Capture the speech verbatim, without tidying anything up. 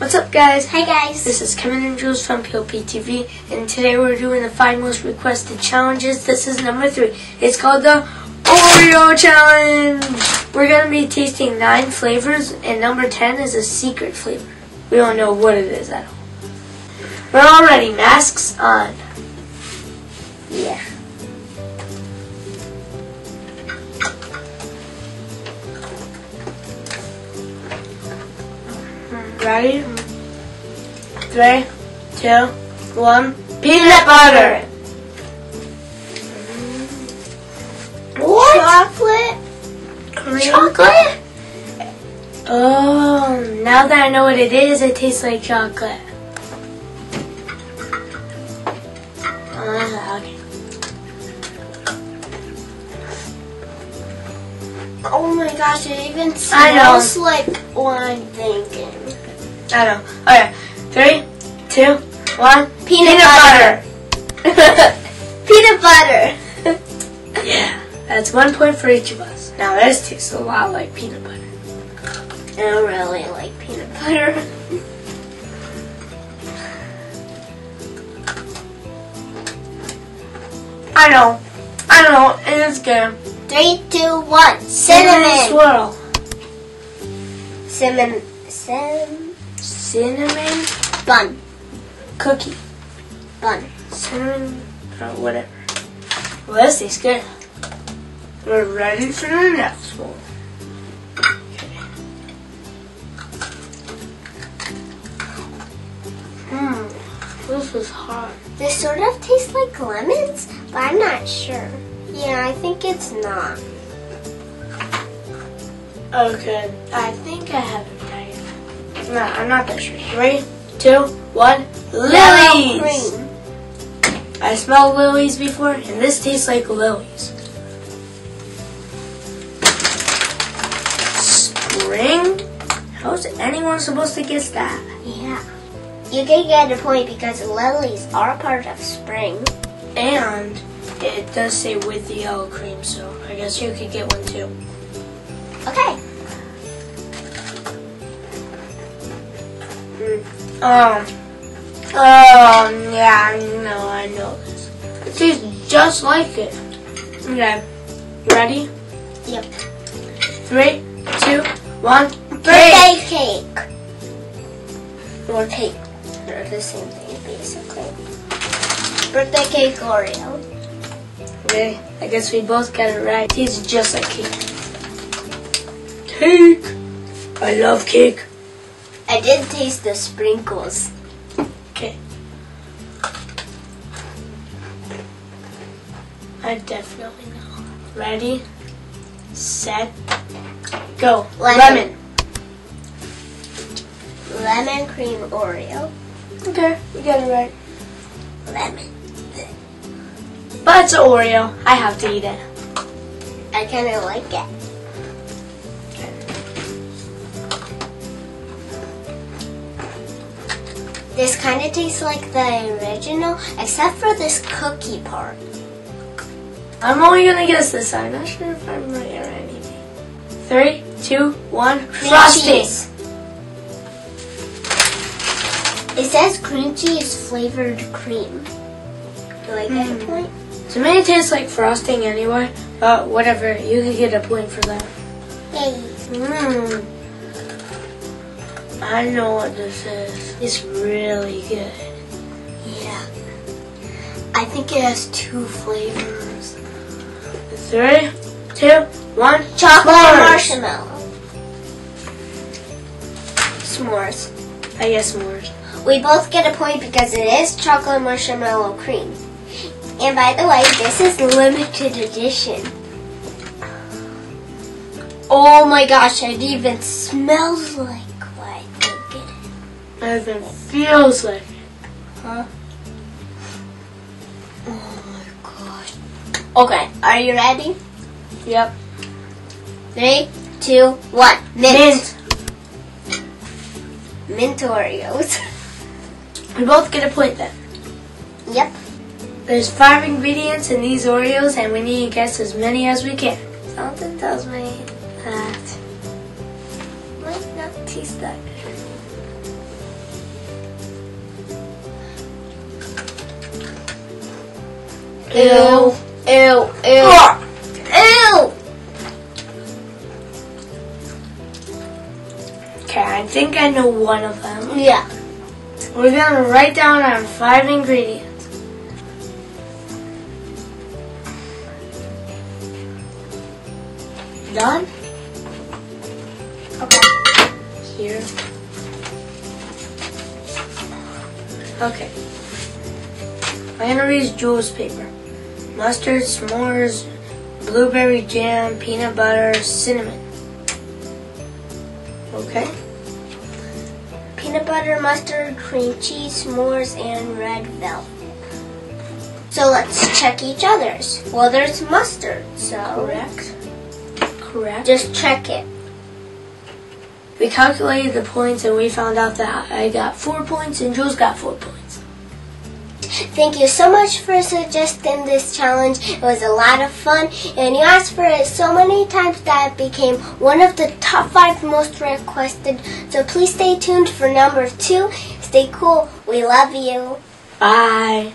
What's up, guys? Hi, guys. This is Kevin and Jules from P L P T V, and today we're doing the five most requested challenges. This is number three. It's called the OREO challenge. We're going to be tasting nine flavors, and number ten is a secret flavor. We don't know what it is at all. We're already masks on. Yeah. Ready? Three, two, one. Peanut butter. What? Chocolate. Cream. Chocolate. Oh, now that I know what it is, it tastes like chocolate. Oh, okay. Oh my gosh! It even smells like what I'm thinking. I know. Okay. Three, two, one. Peanut, peanut butter. butter. Peanut butter. Yeah. That's one point for each of us. Now this tastes a lot like peanut butter. I don't really like peanut butter. I know. I know. It is good. Three, two, one. Cinnamon. Swirl. Cinnamon. Cinnamon. Cinnamon bun. Cookie. Bun. Cinnamon or whatever. Well, this tastes good. We're ready for the next one. Mmm. This is hot. This sort of tastes like lemons, but I'm not sure. Yeah, I think it's not. Okay. I think I have it. No, I'm not that sure. Three, two, one. Lilies! Green. I smelled lilies before, and this tastes like lilies. Spring? How's anyone supposed to guess that? Yeah. You can get a point because lilies are part of spring. And it does say with the yellow cream, so I guess you could get one too. Okay. Um, oh, yeah, I know, I know this. It tastes just like it. Okay, you ready? Yep. Three, two, one, birthday cake. cake. Or cake. They're the same thing, basically. Birthday cake Oreo. Okay, I guess we both got it right. It tastes just like cake. Cake! I love cake. I did taste the sprinkles. Okay. I definitely know. Ready, set, go. Lemon. Lemon. Lemon cream Oreo. Okay, we got it right. Lemon. But it's an Oreo. I have to eat it. I kind of like it. This kind of tastes like the original, except for this cookie part. I'm only gonna guess this. I'm not sure if I'm right or anything. Three, two, one. Frosties. It says cream cheese flavored cream. Do I get mm. a point? To me, it tastes like frosting anyway, but whatever. You can get a point for that. Hey. Mmm. I know what this is. It's really good. Yeah. I think it has two flavors. Three, two, one. Chocolate S'mores. Marshmallow. S'mores. I guess s'mores. We both get a point because it is chocolate marshmallow cream. And by the way, this is limited edition. Oh my gosh, it even smells like I think it is. It feels like it. Huh? Oh my gosh. Okay, are you ready? Yep. Three, two, one. Mint. Mint, Mint Oreos. We both get a point then. Yep. There's five ingredients in these Oreos, and we need to guess as many as we can. Something tells me that. Might not taste that good. Ew. Ew. Ew. Ew. Okay, I think I know one of them. Yeah. We're gonna write down our five ingredients. Done? Okay. Here. Okay. Flannery's Jules paper. Mustard, s'mores, blueberry jam, peanut butter, cinnamon. Okay. Peanut butter, mustard, cream cheese, s'mores, and red velvet. So let's check each other's. Well, there's mustard, so. Correct. Correct. Just check it. We calculated the points and we found out that I got four points and Jules got four points. Thank you so much for suggesting this challenge. It was a lot of fun and you asked for it so many times that it became one of the top five most requested. So please stay tuned for number two. Stay cool. We love you. Bye.